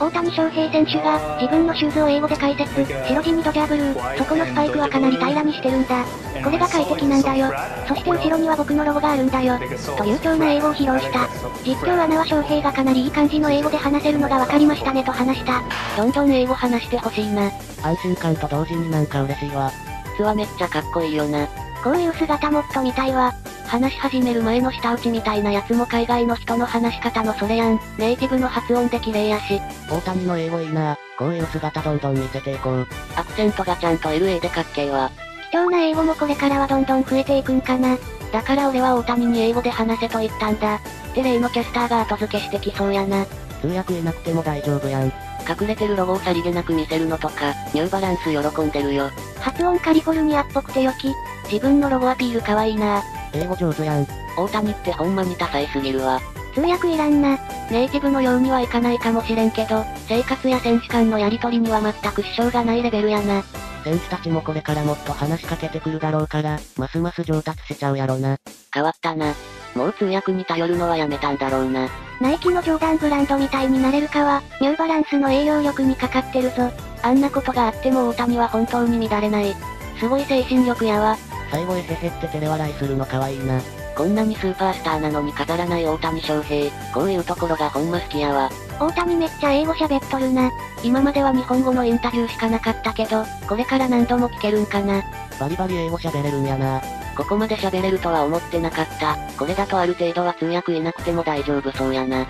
大谷翔平選手が、自分のシューズを英語で解説、白地にドジャーブルー、そこのスパイクはかなり平らにしてるんだ。これが快適なんだよ。そして後ろには僕のロゴがあるんだよ。と流暢な英語を披露した。実況アナは翔平がかなりいい感じの英語で話せるのが分かりましたねと話した。どんどん英語話してほしいな。安心感と同時になんか嬉しいわ。靴はめっちゃかっこいいよな。こういう姿もっと見たいわ。話し始める前の舌打ちみたいなやつも海外の人の話し方のそれやん。ネイティブの発音で綺麗やし。大谷の英語いいな。こういう姿どんどん見せていこう。アクセントがちゃんと LA でかっけえわ。貴重な英語もこれからはどんどん増えていくんかな。だから俺は大谷に英語で話せと言ったんだ。って例のキャスターが後付けしてきそうやな。通訳いなくても大丈夫やん。隠れてるロゴをさりげなく見せるのとか、ニューバランス喜んでるよ。発音カリフォルニアっぽくて良き。自分のロゴアピールかわいいな。英語上手やん。大谷ってほんまに多彩すぎるわ。通訳いらんな。ネイティブのようにはいかないかもしれんけど、生活や選手間のやりとりには全く支障がないレベルやな。選手たちもこれからもっと話しかけてくるだろうから、ますます上達しちゃうやろな。変わったな。もう通訳に頼るのはやめたんだろうな。ナイキのジョーダンブランドみたいになれるかは、ニューバランスの栄養力にかかってるぞ。あんなことがあっても大谷は本当に乱れない。すごい精神力やわ。最後へへへって照れ笑いするのかわいいな。こんなにスーパースターなのに飾らない大谷翔平、こういうところがほんま好きやわ。大谷めっちゃ英語喋っとるな。今までは日本語のインタビューしかなかったけど、これから何度も聞けるんかな。バリバリ英語喋れるんやな。ここまで喋れるとは思ってなかった。これだとある程度は通訳いなくても大丈夫そうやな。